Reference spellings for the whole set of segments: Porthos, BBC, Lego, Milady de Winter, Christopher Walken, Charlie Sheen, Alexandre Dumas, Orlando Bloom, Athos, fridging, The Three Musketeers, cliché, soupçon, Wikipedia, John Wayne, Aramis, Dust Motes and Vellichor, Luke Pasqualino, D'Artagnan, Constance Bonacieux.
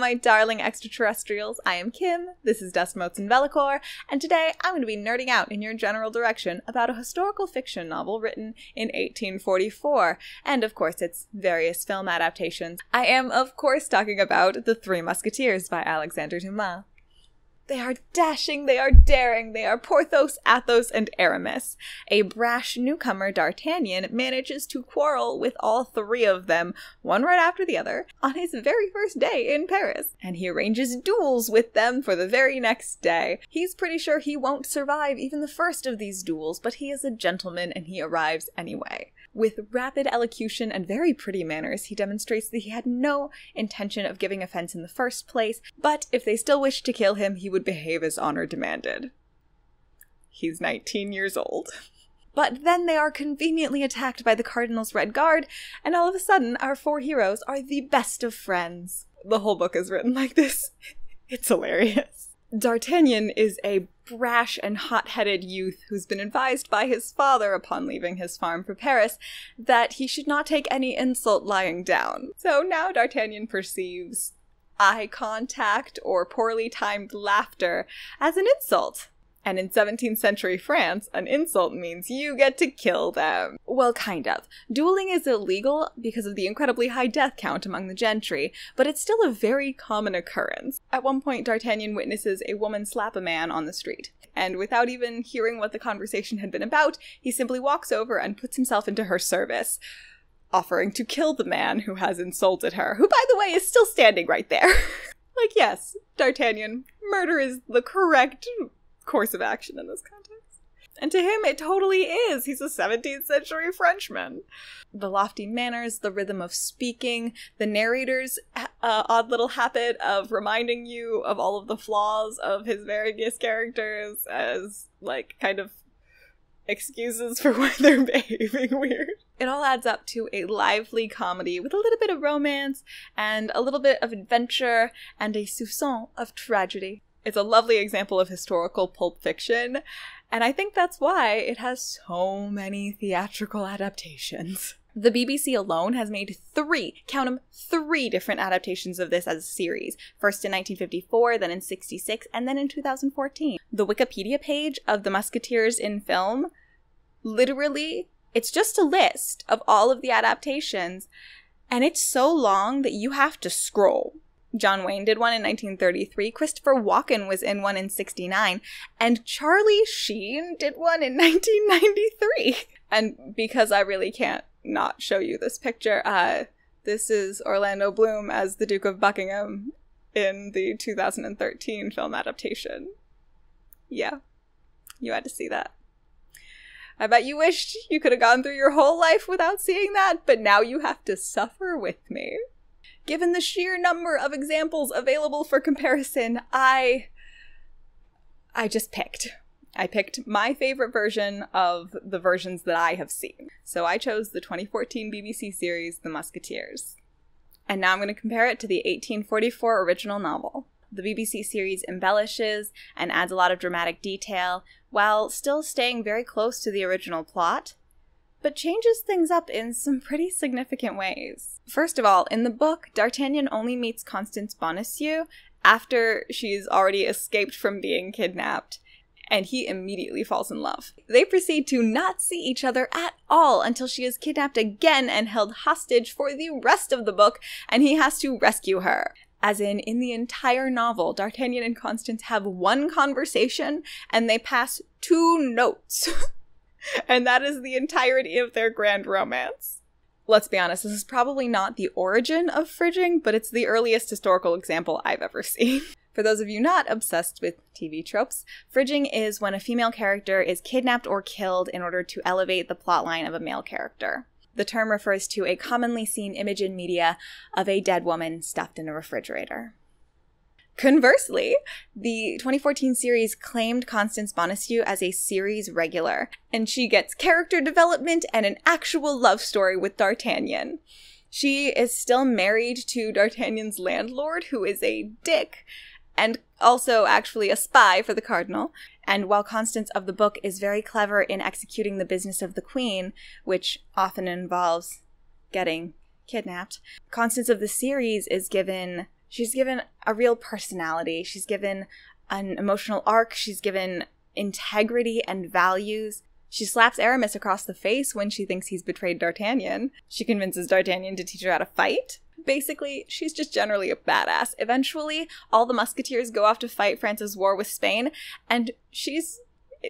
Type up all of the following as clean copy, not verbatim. my darling extraterrestrials, I am Kim, this is Dust Motes and Vellichor, and today I'm going to be nerding out in your general direction about a historical fiction novel written in 1844, and of course its various film adaptations. I am of course talking about The Three Musketeers by Alexandre Dumas. They are dashing, they are daring, they are Porthos, Athos, and Aramis. A brash newcomer, D'Artagnan, manages to quarrel with all three of them, one right after the other, on his very first day in Paris. And he arranges duels with them for the very next day. He's pretty sure he won't survive even the first of these duels, but he is a gentleman and he arrives anyway. With rapid elocution and very pretty manners, he demonstrates that he had no intention of giving offense in the first place, but if they still wished to kill him, he would behave as honor demanded. He's 19 years old. But then they are conveniently attacked by the Cardinal's Red Guard, and all of a sudden, our four heroes are the best of friends. The whole book is written like this. It's hilarious. D'Artagnan is a brash and hot-headed youth who's been advised by his father upon leaving his farm for Paris that he should not take any insult lying down. So now D'Artagnan perceives eye contact or poorly timed laughter as an insult. And in 17th century France, an insult means you get to kill them. Well, kind of. Dueling is illegal because of the incredibly high death count among the gentry, but it's still a very common occurrence. At one point, D'Artagnan witnesses a woman slap a man on the street, and without even hearing what the conversation had been about, he simply walks over and puts himself into her service, offering to kill the man who has insulted her, who, by the way, is still standing right there. Like, yes, D'Artagnan, murder is the correct course of action in this context. And to him, it totally is. He's a 17th century Frenchman. The lofty manners, the rhythm of speaking, the narrator's odd little habit of reminding you of all of the flaws of his various characters as, like, kind of excuses for why they're behaving weird. It all adds up to a lively comedy with a little bit of romance and a little bit of adventure and a soupçon of tragedy. It's a lovely example of historical pulp fiction, and I think that's why it has so many theatrical adaptations. The BBC alone has made three, count them, three different adaptations of this as a series. First in 1954, then in 66, and then in 2014. The Wikipedia page of The Musketeers in film, literally, it's just a list of all of the adaptations, and it's so long that you have to scroll. John Wayne did one in 1933, Christopher Walken was in one in 1969, and Charlie Sheen did one in 1993. And because I really can't not show you this picture, this is Orlando Bloom as the Duke of Buckingham in the 2013 film adaptation. Yeah, you had to see that. I bet you wished you could have gone through your whole life without seeing that, but now you have to suffer with me. Given the sheer number of examples available for comparison, I just picked. I picked my favorite version of the versions that I have seen. So I chose the 2014 BBC series, The Musketeers. And now I'm going to compare it to the 1844 original novel. The BBC series embellishes and adds a lot of dramatic detail, while still staying very close to the original plot, but changes things up in some pretty significant ways. First of all, in the book, D'Artagnan only meets Constance Bonacieux after she's already escaped from being kidnapped, and he immediately falls in love. They proceed to not see each other at all until she is kidnapped again and held hostage for the rest of the book, and he has to rescue her. As in the entire novel, D'Artagnan and Constance have one conversation, and they pass two notes. And that is the entirety of their grand romance. Let's be honest, this is probably not the origin of fridging, but it's the earliest historical example I've ever seen. For those of you not obsessed with TV tropes, fridging is when a female character is kidnapped or killed in order to elevate the plotline of a male character. The term refers to a commonly seen image in media of a dead woman stuffed in a refrigerator. Conversely, the 2014 series claimed Constance Bonacieux as a series regular, and she gets character development and an actual love story with D'Artagnan. She is still married to D'Artagnan's landlord, who is a dick, and also actually a spy for the cardinal. And while Constance of the book is very clever in executing the business of the queen, which often involves getting kidnapped, Constance of the series is given She's given a real personality. She's given an emotional arc. She's given integrity and values. She slaps Aramis across the face when she thinks he's betrayed D'Artagnan. She convinces D'Artagnan to teach her how to fight. Basically, she's just generally a badass. Eventually, all the musketeers go off to fight France's war with Spain, and she's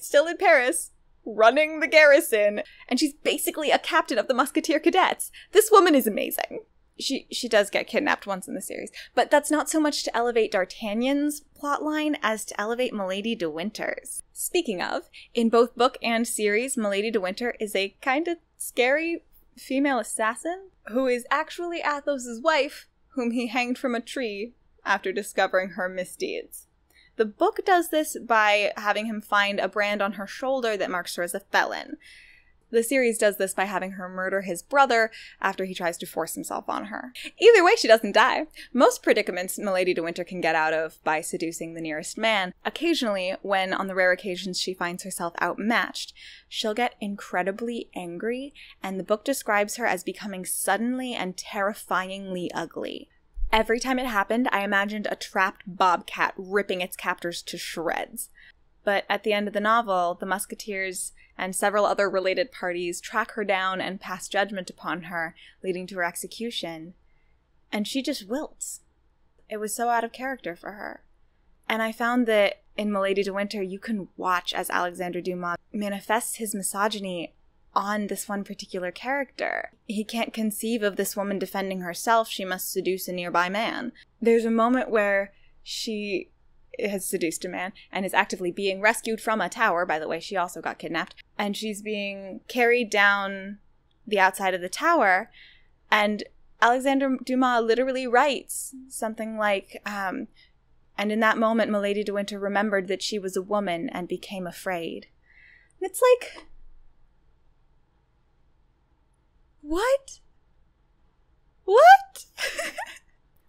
still in Paris, running the garrison, and she's basically a captain of the musketeer cadets. This woman is amazing. She does get kidnapped once in the series, but that's not so much to elevate D'Artagnan's plotline as to elevate Milady de Winter's. Speaking of, in both book and series, Milady de Winter is a kind of scary female assassin who is actually Athos's wife, whom he hanged from a tree after discovering her misdeeds. The book does this by having him find a brand on her shoulder that marks her as a felon. The series does this by having her murder his brother after he tries to force himself on her. Either way, she doesn't die. Most predicaments Milady de Winter can get out of by seducing the nearest man. Occasionally, when on the rare occasions she finds herself outmatched, she'll get incredibly angry, and the book describes her as becoming suddenly and terrifyingly ugly. Every time it happened, I imagined a trapped bobcat ripping its captors to shreds. But at the end of the novel, the musketeers and several other related parties track her down and pass judgment upon her, leading to her execution. And she just wilts. It was so out of character for her. And I found that in Milady de Winter, you can watch as Alexandre Dumas manifests his misogyny on this one particular character. He can't conceive of this woman defending herself. She must seduce a nearby man. There's a moment where she has seduced a man and is actively being rescued from a tower. By the way, she also got kidnapped. And she's being carried down the outside of the tower. And Alexandre Dumas literally writes something like, and in that moment, Milady de Winter remembered that she was a woman and became afraid. And it's like, What?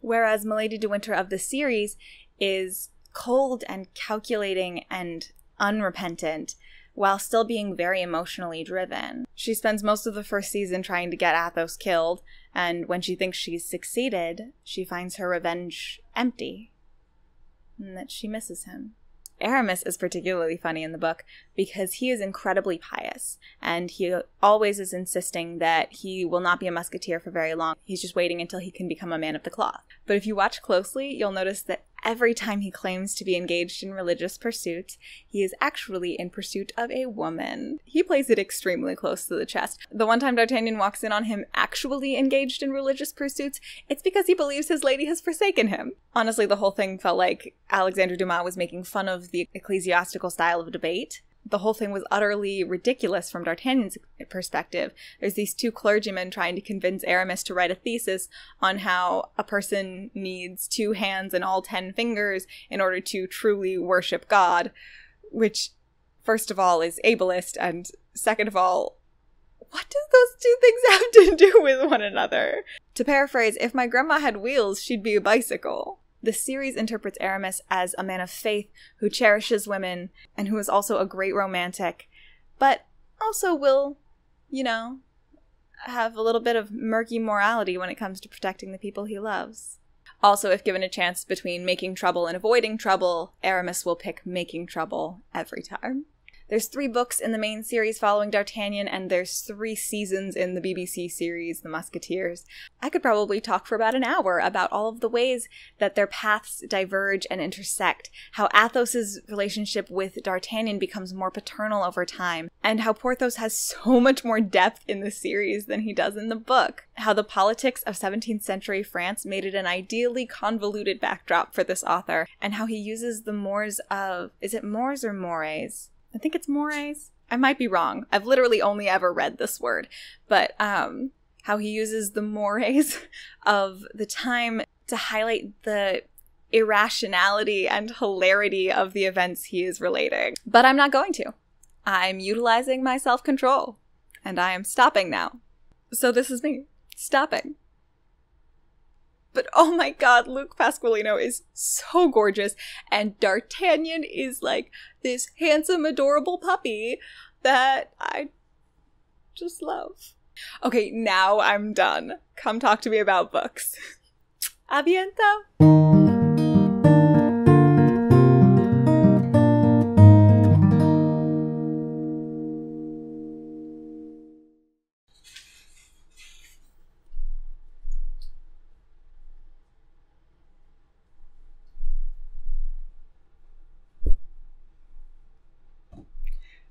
Whereas Milady de Winter of the series is cold and calculating and unrepentant, while still being very emotionally driven. She spends most of the first season trying to get Athos killed, and when she thinks she's succeeded, she finds her revenge empty, and that she misses him. Aramis is particularly funny in the book because he is incredibly pious, and he always is insisting that he will not be a musketeer for very long. He's just waiting until he can become a man of the cloth. But if you watch closely, you'll notice that every time he claims to be engaged in religious pursuits, he is actually in pursuit of a woman. He plays it extremely close to the chest. The one time D'Artagnan walks in on him actually engaged in religious pursuits, it's because he believes his lady has forsaken him. Honestly, the whole thing felt like Alexandre Dumas was making fun of the ecclesiastical style of debate. The whole thing was utterly ridiculous from D'Artagnan's perspective. There's these two clergymen trying to convince Aramis to write a thesis on how a person needs 2 hands and all 10 fingers in order to truly worship God, which, first of all, is ableist, and second of all, what do those 2 things have to do with one another? To paraphrase, if my grandma had wheels, she'd be a bicycle. The series interprets Aramis as a man of faith who cherishes women and who is also a great romantic, but also will, you know, have a little bit of murky morality when it comes to protecting the people he loves. Also, if given a chance between making trouble and avoiding trouble, Aramis will pick making trouble every time. There's 3 books in the main series following D'Artagnan, and there's 3 seasons in the BBC series, The Musketeers. I could probably talk for about an hour about all of the ways that their paths diverge and intersect, how Athos's relationship with D'Artagnan becomes more paternal over time, and how Porthos has so much more depth in the series than he does in the book, how the politics of 17th century France made it an ideally convoluted backdrop for this author, and how he uses the mores of, is it mores or mores? I think it's mores. I might be wrong. I've literally only ever read this word. But how he uses the mores of the time to highlight the irrationality and hilarity of the events he is relating. But I'm not going to. I'm utilizing my self-control. And I am stopping now. So this is me. Stopping. But oh my god, Luke Pasqualino is so gorgeous, and D'Artagnan is like this handsome, adorable puppy that I just love. Okay, now I'm done. Come talk to me about books. À bientôt!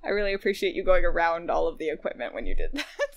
I really appreciate you going around all of the equipment when you did that.